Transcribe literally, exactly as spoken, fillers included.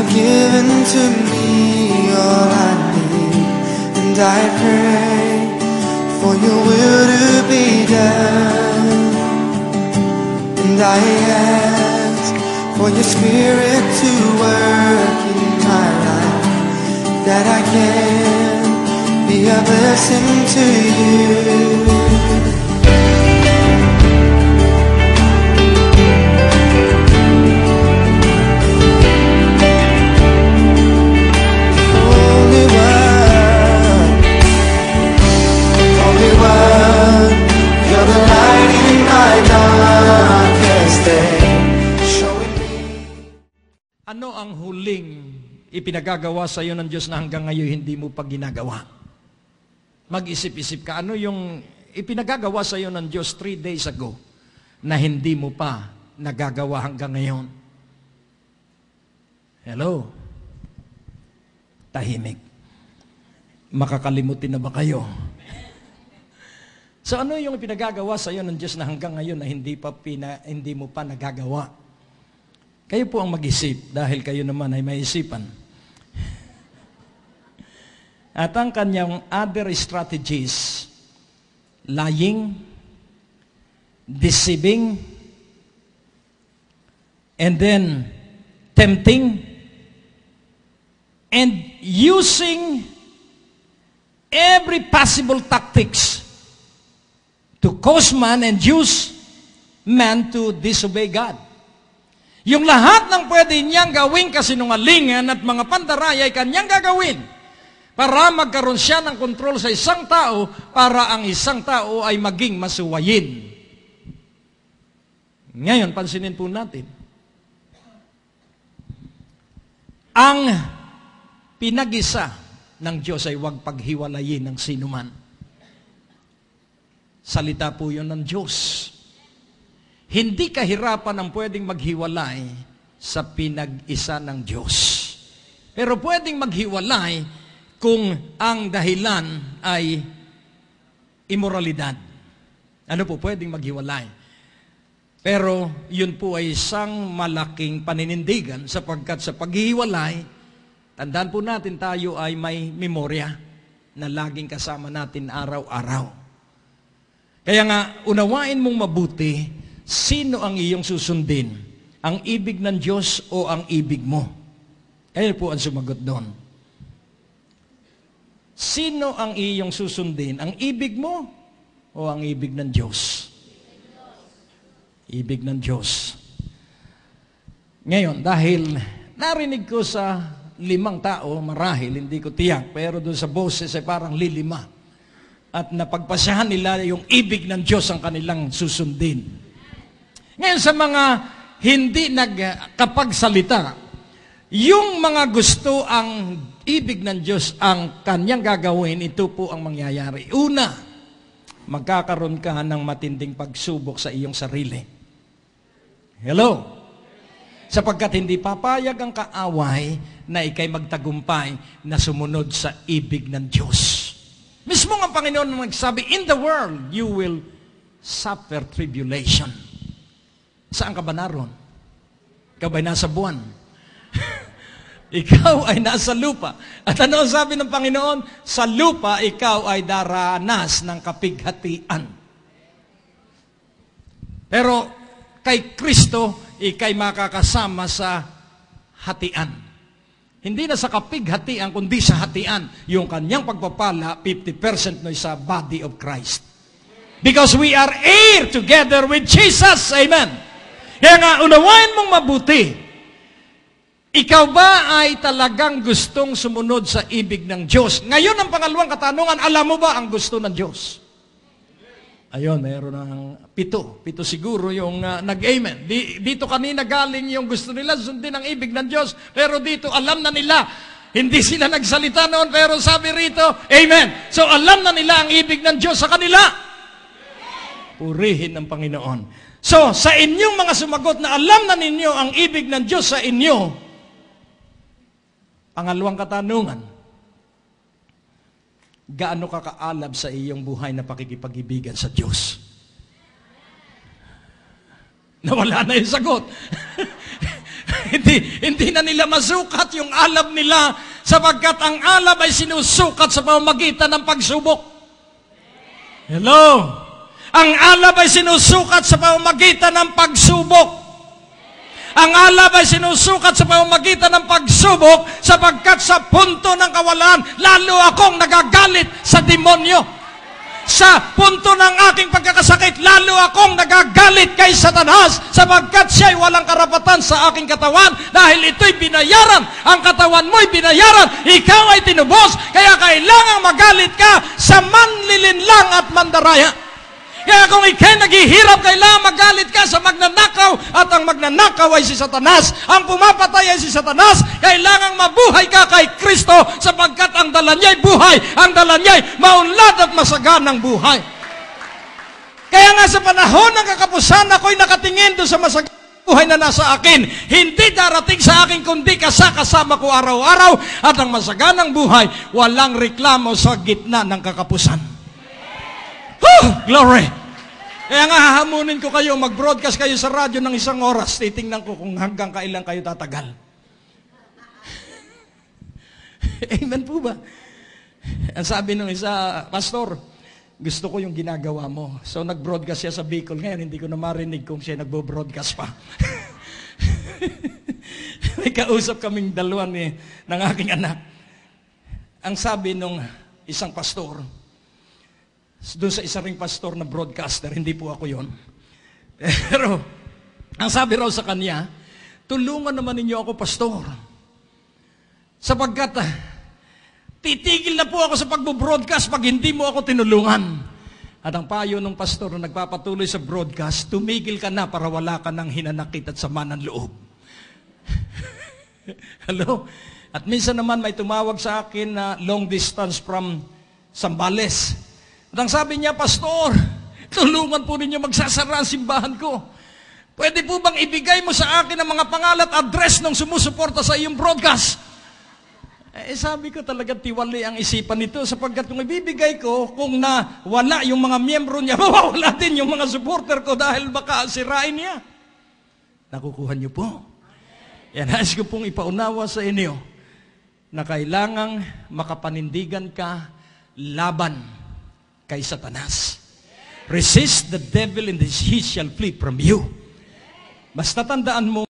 have given to me all I need, and I pray for your will to be done. And I ask for your spirit to work in my life, that I can be a blessing to you. Ano ang huling ipinagagawa sa iyo ng Diyos na hanggang ngayon hindi mo pa ginagawa? Mag-isip-isip ka, ano yung ipinagagawa sa iyo ng Diyos three days ago na hindi mo pa nagagawa hanggang ngayon? Hello? Tahimik. Makakalimutin na ba kayo? So ano yung ipinagagawa sa iyo ng Diyos na hanggang ngayon na hindi, pa pina, hindi mo pa nagagawa? Kayo po ang mag-isip dahil kayo naman ay maisipan. At ang kanyang other strategies, lying, deceiving, and then tempting, and using every possible tactics to cause man and use man to disobey God. Yung lahat ng pwede niyang gawing kasinungalingan at mga pandaraya ay kanyang gagawin para magkaroon siya ng kontrol sa isang tao para ang isang tao ay maging masuwayin. Ngayon, pansinin po natin. Ang pinag-isa ng Diyos ay huwag paghiwalayin ng sinuman. Salita po yun ng Diyos. Hindi kahirapan ang pwedeng maghiwalay sa pinag-isa ng Diyos. Pero pwedeng maghiwalay kung ang dahilan ay imoralidad. Ano po, pwedeng maghiwalay. Pero yun po ay isang malaking paninindigan sapagkat sa paghiwalay, tandaan po natin tayo ay may memorya na laging kasama natin araw-araw. Kaya nga, unawain mong mabuti sino ang iyong susundin? Ang ibig ng Diyos o ang ibig mo? Kaya po ang sumagot doon. Sino ang iyong susundin? Ang ibig mo o ang ibig ng Diyos? Ibig ng Diyos. Ngayon, dahil narinig ko sa limang tao, marahil, hindi ko tiyak, pero doon sa boses ay parang lilima. At napagpasahan nila yung ibig ng Diyos ang kanilang susundin. Ngayon sa mga hindi nagkapagsalita, yung mga gusto ang ibig ng Diyos ang kanyang gagawin, ito po ang mangyayari. Una, magkakaroon ka ng matinding pagsubok sa iyong sarili. Hello? Sapagkat hindi papayag ang kaaway na ikay magtagumpay na sumunod sa ibig ng Diyos. Mismo ang Panginoon nagsabi, in the world, you will suffer tribulation. Saan ka ba naroon? Ikaw ba'y nasa buwan? Ikaw ay nasa lupa. At ano ang sabi ng Panginoon? Sa lupa, ikaw ay daranas ng kapighatian. Pero kay Kristo, ikay makakasama sa hatian. Hindi na sa kapighatian, kundi sa hatian. Yung kanyang pagpapala, fifty percent no sa body of Christ. Because we are heir together with Jesus. Amen. Kaya nga, unawain mong mabuti. Ikaw ba ay talagang gustong sumunod sa ibig ng Diyos? Ngayon ang pangalawang katanungan, alam mo ba ang gusto ng Diyos? Ayun, mayroon ng pito. Pito siguro yung uh, nag-amen. Di, dito kanina galing yung gusto nila, sundin ang ibig ng Diyos. Pero dito, alam na nila. Hindi sila nagsalita noon, pero sabi rito, amen. So, alam na nila ang ibig ng Diyos sa kanila. Purihin ng Panginoon. So, sa inyong mga sumagot na alam na ninyo ang ibig ng Diyos sa inyo, pangalawang katanungan, gaano ka kaalab sa iyong buhay na pakikipag-ibigan sa Diyos? Nawala na yung sagot. hindi, hindi na nila masukat yung alab nila, sapagkat ang alab ay sinusukat sa pamamagitan ng pagsubok. Hello? Ang alab ay sinusukat sa pamamagitan ng pagsubok. Ang alab ay sinusukat sa pamamagitan ng pagsubok, sapagkat sa punto ng kawalan, lalo akong nagagalit sa demonyo. Sa punto ng aking pagkakasakit, lalo akong nagagalit kay Satanas, sapagkat siya'y walang karapatan sa aking katawan, dahil ito'y binayaran. Ang katawan mo'y binayaran. Ikaw ay tinubos, kaya kailangang magalit ka sa manlilinlang at mandaraya. Kaya kung ika'y naghihirap, kailangang magalit ka sa magnanakaw, at ang magnanakaw ay si Satanas. Ang pumapatay ay si Satanas. Kailangang mabuhay ka kay Kristo, sapagkat ang dala niya'y buhay, ang dala niya'y maunlad at masaganang buhay. Kaya nga sa panahon ng kakapusan, ako'y nakatingin doon sa masaganang buhay na nasa akin. Hindi darating sa akin kundi kasakasama ko araw-araw, at ang masaganang buhay, walang reklamo sa gitna ng kakapusan. Woo! Glory! Kaya nga hahamunin ko kayo, mag-broadcast kayo sa radyo ng isang oras, titingnan ko kung hanggang kailan kayo tatagal. Amen po ba? Ang sabi ng isa, Pastor, gusto ko yung ginagawa mo. So nag-broadcast siya sa Bicol. Ngayon hindi ko na marinig kung siya nagbo-broadcast pa. May kausap kaming dalawa ni, ng aking anak. Ang sabi nung isang pastor, doon sa isa ring pastor na broadcaster, hindi po ako yon. Pero, ang sabi raw sa kanya, tulungan naman ninyo ako, pastor. Sapagkat, titigil na po ako sa pagbo-broadcast pag hindi mo ako tinulungan. At ang payo ng pastor na nagpapatuloy sa broadcast, tumigil ka na para wala ka ng hinanakit at sama ng loob. Hello? At minsan naman may tumawag sa akin na long distance from Sambales. At ang sabi niya, Pastor, tulungan po ninyo magsasara ang simbahan ko. Pwede po bang ibigay mo sa akin ang mga pangalan at address ng sumusuporta sa iyong broadcast? Eh sabi ko talaga tiwali ang isipan nito, sapagkat kung ibibigay ko, kung na wala yung mga miyembro niya, mawawala din yung mga supporter ko dahil baka sirain niya. Nakukuha niyo po. Yan, nais ko pong ipaunawa sa inyo na kailangang makapanindigan ka laban kay Satanas. Resist the devil and he shall flee from you. Basta tandaan mo,